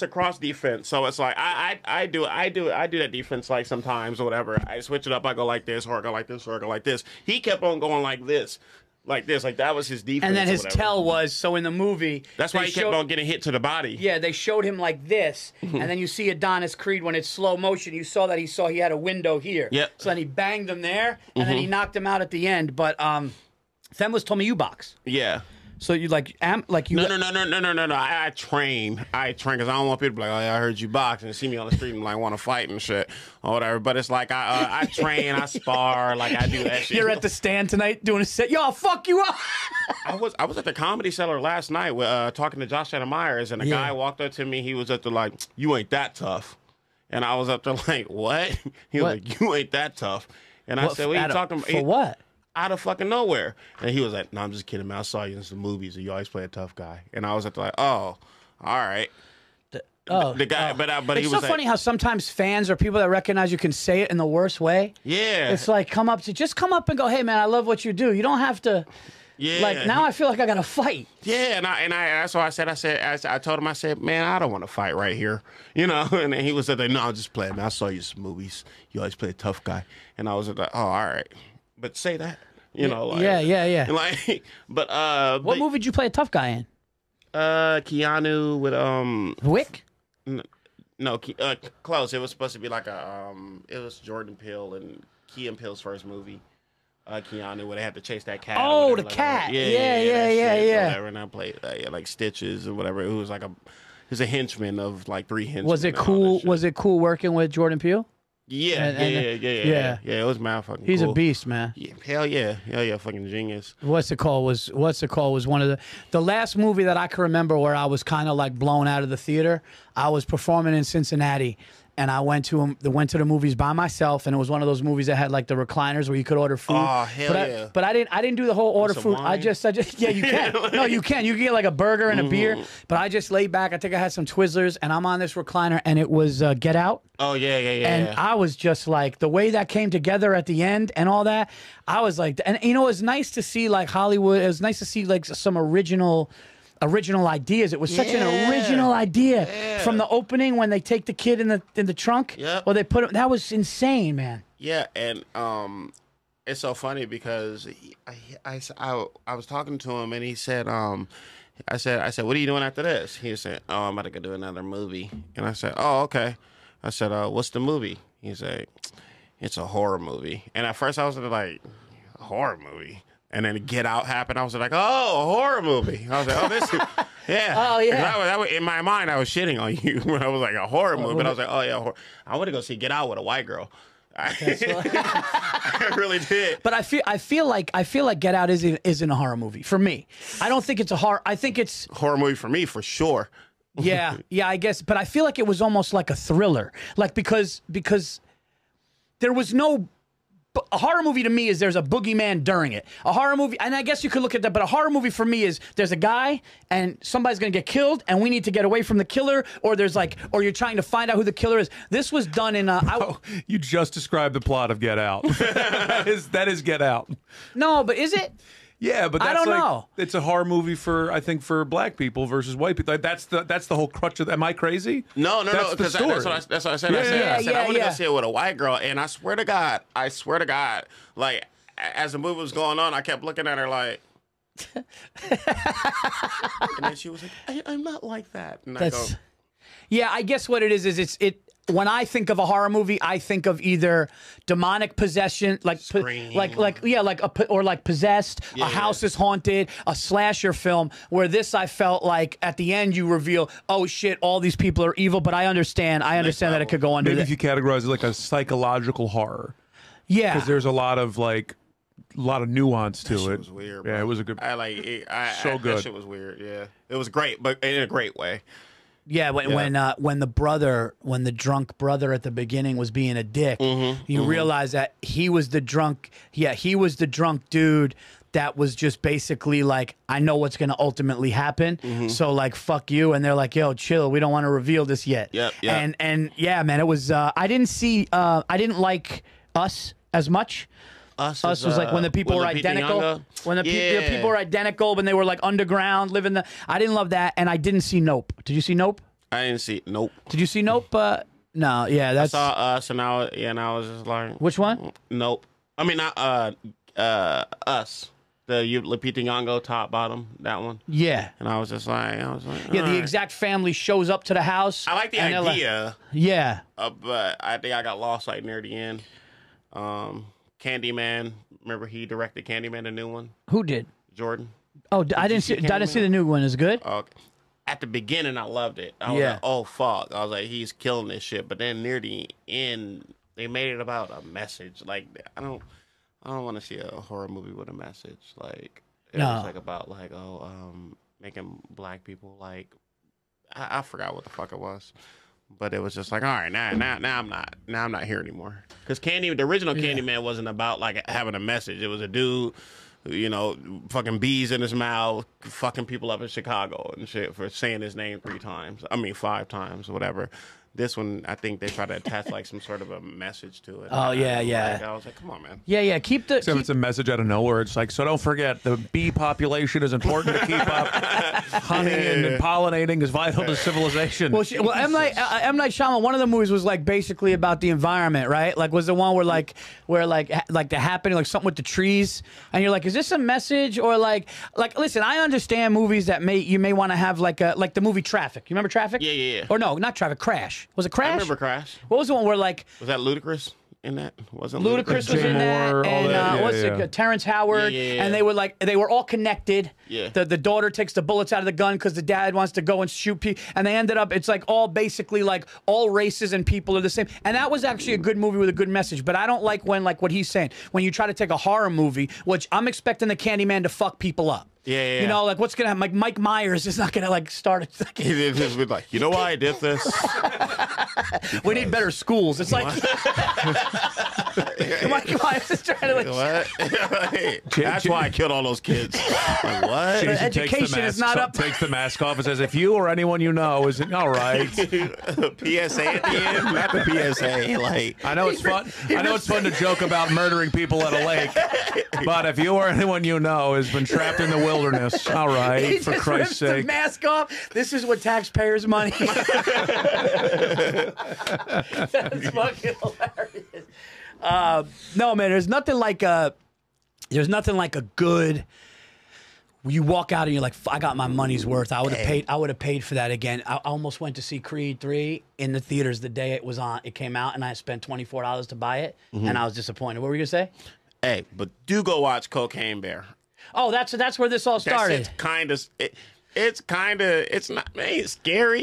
a cross defense. So it's like I do that defense like sometimes or whatever. I switch it up. I go like this, or I go like this, or I go like this. He kept on going like this, like this, like that was his defense. And then his tell was, so in the movie, that's why he kept on getting hit to the body. Yeah, they showed him like this, and then you see Adonis Creed when it's slow motion. You saw that he had a window here. Yep. So then he banged him there, and then he knocked him out at the end. But Themelis told me you box. Yeah. So you like you? No. I train because I don't want people to be like, oh, yeah, I heard you box and see me on the street and like want to fight and shit or whatever. But it's like I train, I spar, like I do that shit. You're at the stand tonight doing a set. Yo, I'll fuck you up. I was at the Comedy Cellar last night talking to Josh Adam Myers, and a guy walked up to me. He was up there like, you ain't that tough, and I was up there like, what? He was like, you ain't that tough, and I said, what are you talking about? For what? Out of fucking nowhere. And he was like, no, I'm just kidding, man. I saw you in some movies and you always play a tough guy. And I was like, oh, all right. But he was so like, funny how sometimes fans or people that recognize you can say it in the worst way. Yeah. It's like, just come up and go, hey, man, I love what you do. You don't have to. Yeah. Like, now I feel like I got to fight. Yeah, and that's why I told him, I said, man, I don't want to fight right here, you know. And then he was like, no, I'll just play it, man. I saw you in some movies. You always play a tough guy. And I was like, oh, all right. But say that, you know, like, yeah. Like, but what movie did you play a tough guy in? Keanu with Wick. No, close. It was supposed to be like a it was Jordan Peele and Keanu Peele's first movie. Keanu, where they have to chase that cat. Oh, the cat. Yeah. Whatever, and I played like Stitches or whatever. It was like a henchman of like 3 henchmen. Was it cool? Was it cool working with Jordan Peele? Yeah, it was mad fucking He's cool. a beast, man. Yeah, hell yeah, fucking genius. What's the Call was one of the last movie that I can remember where I was kind of like blown out of the theater. I was performing in Cincinnati, And I went to the movies by myself, and it was one of those movies that had like the recliners where you could order food. Oh hell yeah! But I didn't do the whole order food. I just yeah, you can. No, you can. You can get like a burger and a beer. But I just laid back. I think I had some Twizzlers, and I'm on this recliner, and it was Get Out. Oh yeah, yeah, yeah. And I was just like, the way that came together at the end and all that, I was like, and you know, it's nice to see like Hollywood. It was nice to see like some original ideas. It was such an original idea from the opening when they take the kid in the trunk. Yeah. Or they put him. That was insane, man. Yeah, and it's so funny because I was talking to him and he said I said what are you doing after this? He said, oh, I'm about to go do another movie. And I said, oh okay. I said, what's the movie? He said, it's a horror movie. And at first I was like, a horror movie. And then Get Out happened. I was like, oh, a horror movie. I was like, oh, this is, yeah. Oh, yeah. In my mind, I was shitting on you when I was like, a horror movie. But I was like, oh, yeah, horror. I want to go see Get Out with a white girl. I really did. But I feel like Get Out isn't a horror movie for me. I don't think it's a horror. I think it's a horror movie for me, for sure. Yeah. Yeah, I guess. But I feel like it was almost like a thriller. Like, because there was no... But a horror movie to me is there's a boogeyman during it. A horror movie, and I guess you could look at that, but a horror movie for me is there's a guy and somebody's going to get killed and we need to get away from the killer, or there's like, or you're trying to find out who the killer is. This was done in you just described the plot of Get Out. that is Get Out. No, but is it? Yeah, but that's I don't know. It's a horror movie for, I think, for black people versus white people. That's the whole crutch of. Am I crazy? No. Because that's what I said. Yeah, I said I want to go see it with a white girl, and I swear to God, like as the movie was going on, I kept looking at her like. And then she was like, "I'm not like that." And I go, yeah, I guess what it is it. When I think of a horror movie, I think of either demonic possession, like possessed, a house is haunted, a slasher film. Where this, I felt like at the end you reveal, oh shit, all these people are evil, but I understand that it could go under. Maybe if you categorize it like a psychological horror, yeah, because there's a lot of nuance to it. It was weird. Yeah, bro. It was a good. I like it, so good. That shit was weird. Yeah, it was great, but in a great way. Yeah, when the drunk brother at the beginning was being a dick, you realize that he was the drunk. Yeah, he was the drunk dude that was just basically like, I know what's going to ultimately happen. So like, fuck you. And they're like, yo, chill. We don't want to reveal this yet. Yep. And yeah, man, it was. I didn't like Us as much. Us was like when the people were identical. When the people were identical, when they were like underground, living the... I didn't love that, and I didn't see Nope. Did you see Nope? I didn't see Nope. Did you see Nope? No, yeah, that's... I saw Us, and I was just like... Which one? Nope. I mean, not Us. The Lupita Nyong'o top bottom, that one. Yeah. And I was like, yeah, the exact family shows up to the house. I like the idea. Like, yeah. But I think I got lost like near the end. Candyman, remember he directed Candyman, the new one. Who did? Jordan. Oh, I didn't see the new one. Is good. At the beginning, I loved it. I was like, oh fuck! I was like, he's killing this shit. But then near the end, they made it about a message. Like I don't want to see a horror movie with a message. Like it was like about like making black people like I forgot what the fuck it was. But it was just like, all right, now I'm not here anymore. Because the original Candyman wasn't about like having a message. It was a dude, you know, fucking bees in his mouth, fucking people up in Chicago and shit for saying his name 3 times. I mean 5 times, whatever. This one, I think they try to attach like some sort of a message to it. I was like, come on, man. Yeah. So it's a message out of nowhere. It's like, so don't forget, the bee population is important to keep up. Hunting and pollinating is vital to civilization. Well, M. Night Shyamalan, one of the movies was like basically about the environment, right? Like, was the one where the happening, like something with the trees, and you're like, is this a message or like? Listen, I understand movies that you may want to have like the movie Traffic. You remember Traffic? Yeah. Or no, not Traffic, Crash. Was it Crash? I remember Crash. What was the one where like... Was that Ludacris in that? Wasn't Ludacris was in that? And Terrence Howard. Yeah. And they were all connected. Yeah. The daughter takes the bullets out of the gun because the dad wants to go and shoot people. And they ended up, it's like all basically like all races and people are the same. And that was actually a good movie with a good message. But I don't like when, like what he's saying, when you try to take a horror movie, which I'm expecting the Candyman to fuck people up. Yeah, yeah. You know, like what's gonna happen? Like Mike Myers is not gonna like start. It's like, you know why I did this? We need better schools. It's like Mike Myers is trying to like. That's why I killed all those kids. Like, what? Education is not up. Takes the mask off and says, "If you or anyone you know isn't all right." PSA at the end. Not the PSA. Like I know it's fun. I know it's fun to joke about murdering people at a lake, but if you or anyone you know has been trapped in the wilderness. All right, he for Christ's sake. The mask off. This is what taxpayers' money. That's fucking hilarious. No, man, there's nothing like a good. You walk out and you're like, I got my money's worth. I would have paid for that again. I almost went to see Creed 3 in the theaters the day it was on. It came out, and I spent $24 to buy it, and I was disappointed. What were you gonna say? Hey, but do go watch Cocaine Bear. Oh, that's where this all started. It's scary,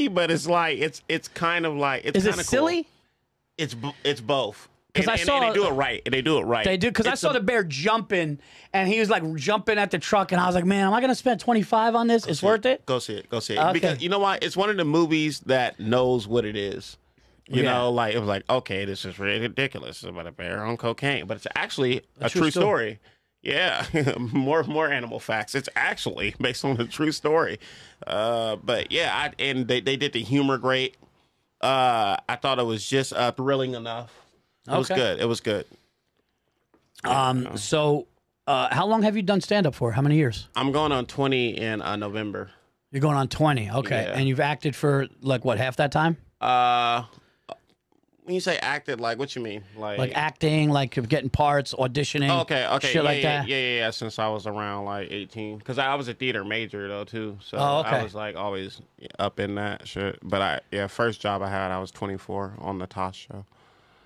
but it's kind of silly? Cool. It's both. And they do it right. And they do it right. They do, because I saw the bear jumping, and he was like jumping at the truck, and I was like, man, am I going to spend $25 on this? It's worth it. Go see it. Go see it. Okay. Because you know what? It's one of the movies that knows what it is. You know, like it was like, okay, this is really ridiculous. It's about a bear on cocaine, but it's actually a true story. Yeah, more animal facts. It's actually based on a true story. But yeah, they did the humor great. I thought it was just thrilling enough. It was good. How long have you done stand-up for? How many years? I'm going on 20 in November. You're going on 20, okay. Yeah. And you've acted for, like, what, half that time? When you say acted, like, what you mean? Like acting, like getting parts, auditioning, shit like that? Yeah, since I was around, like, 18. Because I was a theater major, though, too. So I was, like, always up in that shit. But, first job I had, I was 24 on the Tosh show.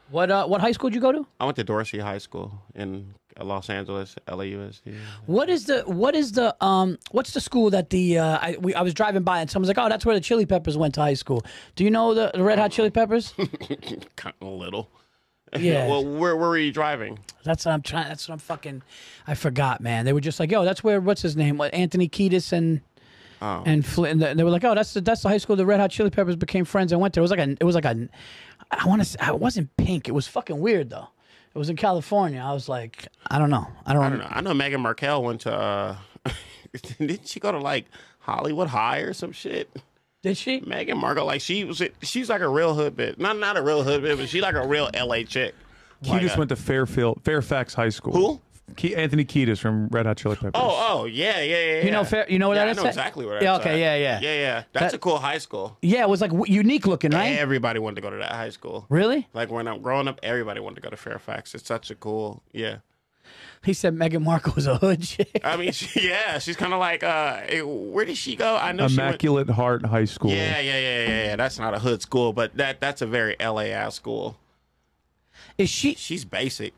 What high school did you go to? I went to Dorsey High School in Los Angeles, LAUSD. What's the school that I was driving by and someone's like, oh, that's where the Chili Peppers went to high school. Do you know the Red Hot Chili Peppers? Kind of a little. Yeah. Well, where were you driving? I forgot, man. They were just like, yo, that's where what's his name? What Anthony Kiedis and Flynn. And they were like, oh, that's the high school the Red Hot Chili Peppers became friends and went there. It was like a I want to say, it wasn't pink. It was fucking weird, though. It was in California. I was like, I don't know. I know Meghan Markle went to, didn't she go to, like, Hollywood High or some shit? Did she? Meghan Markle, like, she's like a real hood bitch. Not a real hood bitch, but she's like a real L.A. chick. Like Kiedis went to Fairfax High School. Who? Anthony Kiedis from Red Hot Chili Peppers. Oh yeah. You know what that is? I know exactly what that is. Yeah. That's a cool high school. Yeah, it was like unique looking, right? Yeah, everybody wanted to go to that high school. Really? Like when I'm growing up, everybody wanted to go to Fairfax. It's such a cool, yeah. He said Meghan Markle was a hood chick. I mean, she's kind of like, where did she go? I know Immaculate Heart High School. Yeah. That's not a hood school, but that's a very LA school. Is she? She's basic.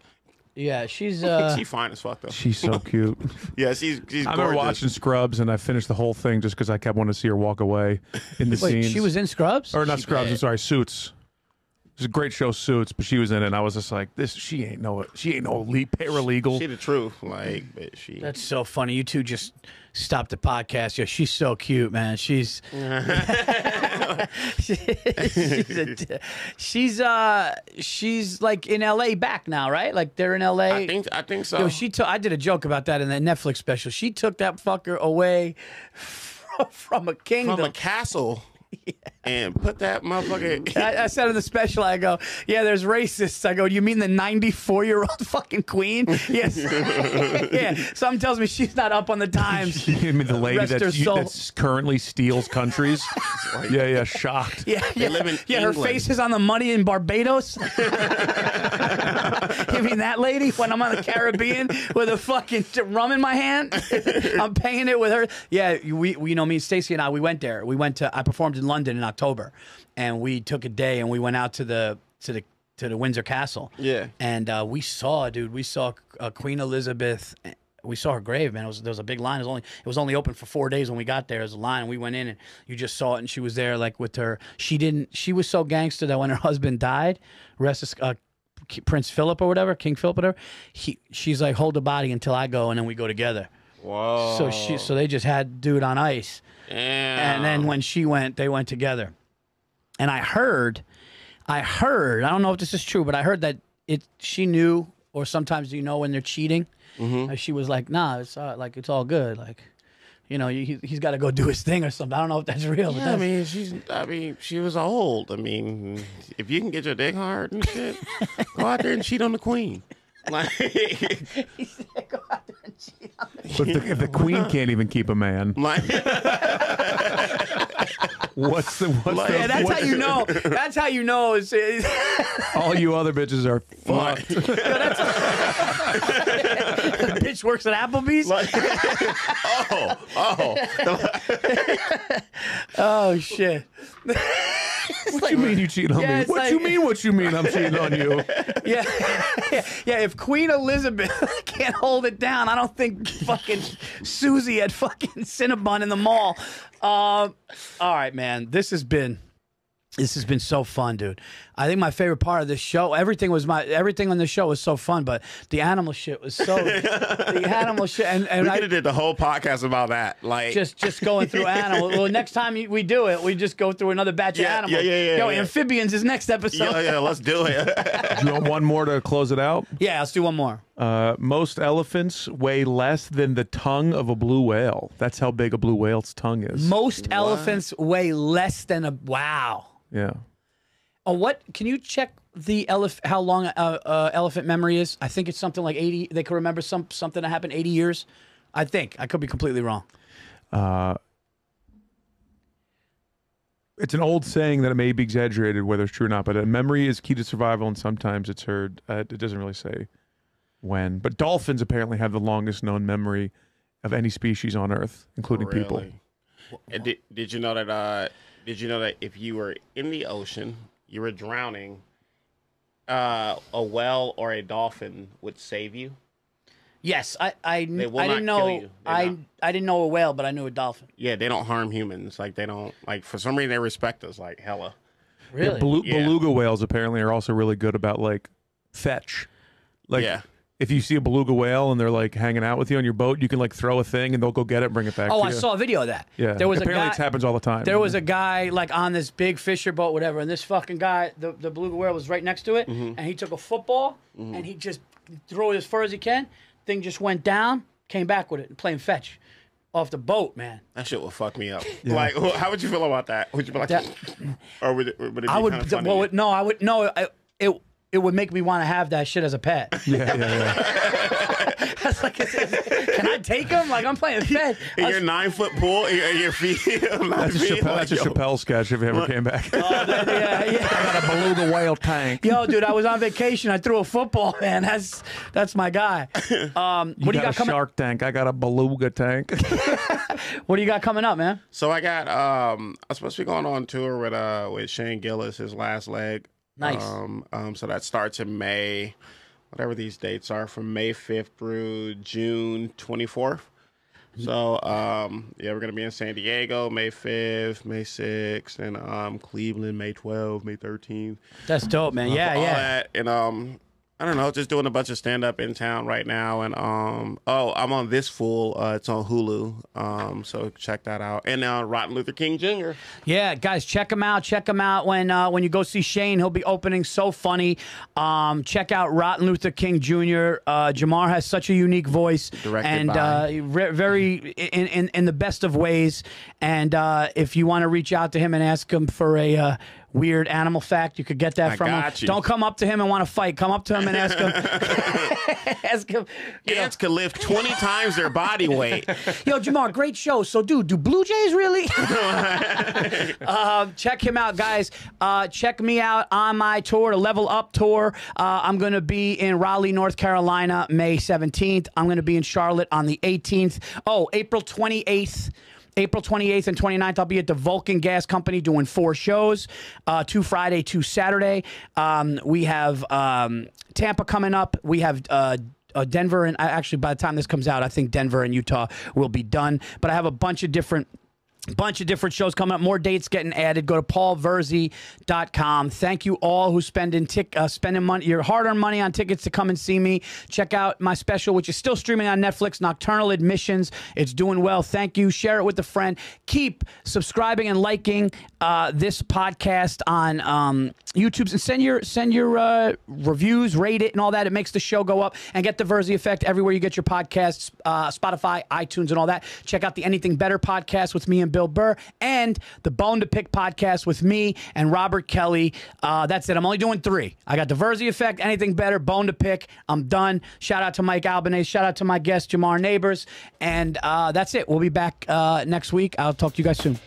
Yeah, she's fine as fuck though. She's so cute. Yeah, she's gorgeous. I remember watching Scrubs and I finished the whole thing just because I kept wanting to see her walk away in the scenes. She was in Scrubs? Or not Scrubs? I'm sorry, Suits. It was a great show, Suits, but she was in it, and I was just like, she ain't no elite paralegal. She the truth, like, but she. That's so funny. You two just stopped the podcast. Yeah, she's so cute, man. She's like in L.A. back now, right? Like they're in L.A. I think so. Yo, I did a joke about that in that Netflix special. She took that fucker away from a kingdom, from a castle. Yeah. And put that motherfucker. I said in the special, I go, yeah, there's racists. I go, you mean the 94-year-old fucking queen? Yes. Yeah. Something tells me she's not up on the times. You mean the lady that currently steals countries? Like, yeah. Shocked. Yeah. Her face is on the money in Barbados. You mean that lady? When I'm on the Caribbean with a fucking rum in my hand, I'm paying it with her. Yeah. We you know, me and Stacey and I, we went there. I performed in London in October, and we took a day and we went out to the Windsor Castle. Yeah, and we saw Queen Elizabeth. We saw her grave, man. There was a big line. It was only open for 4 days when we got there. There was a line, and we went in, and you just saw it, and she was there, like with her. She was so gangster that when her husband died, Prince Philip or whatever, King Philip or whatever, she's like, hold the body until I go, and then we go together. Whoa. So they just had dude on ice. Damn. And then when she went, they went together. And I don't know if this is true, but I heard that she knew, or sometimes you know when they're cheating. Mm-hmm. And she was like, nah, it's all good. Like, you know, he's got to go do his thing or something. I don't know if that's real. Yeah, but that's... she was old. I mean, if you can get your dick hard and shit, go out there and cheat on the queen. Like, he said, go out there and cheat on the queen. But if the queen can't even keep a man, like, that's how you know. All you other bitches are fucked. The bitch works at Applebee's. Like, oh shit. What like, you mean you cheat on me? What like, you mean? What you mean? I'm cheating on you? Yeah. If Queen Elizabeth can't hold it down, I don't think fucking Susie at fucking Cinnabon in the mall. All right, man. This has been so fun, dude. I think my favorite part of this show, everything on the show was so fun, but the animal shit was so the animal shit, and we could have did the whole podcast about that, like just going through animals. Well, next time we do it, we just go through another batch of animals. Yo, amphibians is next episode. Yeah, let's do it. Do you want one more to close it out? Yeah, let's do one more. Most elephants weigh less than the tongue of a blue whale. That's how big a blue whale's tongue is. Most elephants weigh less than a wow. Yeah. Oh, what? Can you check the how long elephant memory is? I think it's something like 80. They can remember something that happened 80 years. I think. I could be completely wrong. It's an old saying that it may be exaggerated, whether it's true or not. But memory is key to survival, and sometimes it's heard. It doesn't really say when. But dolphins apparently have the longest known memory of any species on Earth, including people. And did you know that? Did you know that if you were in the ocean, you were drowning, a whale or a dolphin would save you? Yes, I didn't know a whale, but I knew a dolphin. Yeah, they don't harm humans. Like they don't for some reason they respect us like hella. Really? Yeah, beluga whales apparently are also really good about like fetch. Like if you see a beluga whale and they're like hanging out with you on your boat, you can like throw a thing and they'll go get it and bring it back to you. Oh, I saw a video of that. Yeah. There was apparently it happens all the time. There was a guy like on this big fisher boat, whatever, and this fucking guy, the beluga whale was right next to it, and he took a football and he just threw it as far as he can. Thing just went down, came back with it, playing fetch off the boat, man. That shit would fuck me up. Yeah. Like, how would you feel about that? Would you be like that, or would it be kind of funny? Well, no, I would no. It would make me want to have that shit as a pet. Yeah. That's like, can I take him? Like, I'm playing fed. In your 9-foot pool, in your feet. That's a Chappelle sketch if it ever came back. I got a beluga whale tank. Yo, dude, I was on vacation. I threw a football, man. That's my guy. What do you got coming? Shark tank. I got a beluga tank. What do you got coming up, man? So I got, I'm supposed to be going on tour with Shane Gillis, his last leg. Nice. So that starts in May, whatever these dates are, from May 5th through June 24th. So, we're going to be in San Diego, May 5th, May 6th, and Cleveland, May 12th, May 13th. That's dope, man. Yeah. That. And I don't know, just doing a bunch of stand-up in town right now. And, I'm on This Fool. It's on Hulu. So check that out. And now Rotten Luther King Jr. Yeah, guys, check him out. Check him out when you go see Shane. He'll be opening. So funny. Check out Rotten Luther King Jr. Jamar has such a unique voice. Very in the best of ways. And if you want to reach out to him and ask him for a... weird animal fact, you could get that from him. Don't come up to him and want to fight. Come up to him and ask him. Ants can lift 20 times their body weight. Yo, Jamar, great show. So, dude, do Blue Jays really? Check him out, guys. Check me out on my tour, the Level Up Tour. I'm going to be in Raleigh, North Carolina, May 17th. I'm going to be in Charlotte on the 18th. Oh, April 28th. April 28th and 29th, I'll be at the Vulcan Gas Company doing 4 shows, 2 Friday, 2 Saturday. We have Tampa coming up. We have Denver, and actually by the time this comes out, I think Denver and Utah will be done. But I have a bunch of different Bunch of different shows coming up. More dates getting added. Go to paulvirzi.com. Thank you all who spending money, your hard-earned money on tickets to come and see me. Check out my special, which is still streaming on Netflix, Nocturnal Admissions. It's doing well. Thank you. Share it with a friend. Keep subscribing and liking this podcast on YouTube. And send your reviews, rate it, and all that. It makes the show go up. And get The Virzi Effect everywhere you get your podcasts, Spotify, iTunes, and all that. Check out the Anything Better podcast with me and Bill Burr, and the Bone to Pick podcast with me and Robert Kelly. That's it. I'm only doing 3. I got The Virzi Effect, Anything Better, Bone to Pick. I'm done. Shout out to Mike Albanese. Shout out to my guest, Jamar Neighbors. And that's it. We'll be back next week. I'll talk to you guys soon.